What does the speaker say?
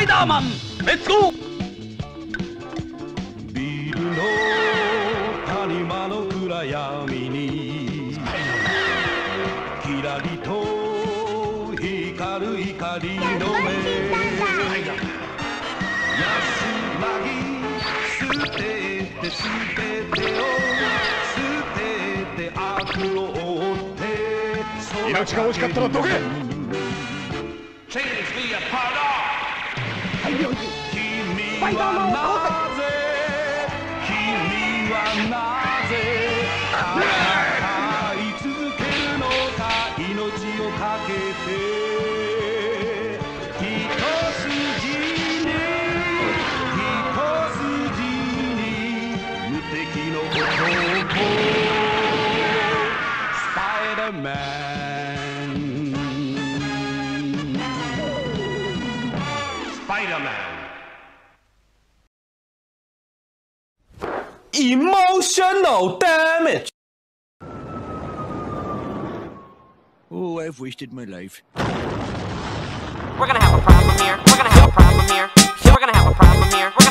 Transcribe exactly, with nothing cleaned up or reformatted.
Spider Man. Let's go. Change me a powder. Spider-Man. Spider-Man. Emotional damage. Oh, I've wasted my life. We're gonna have a problem here. We're gonna have a problem here. We're gonna have a problem here. We're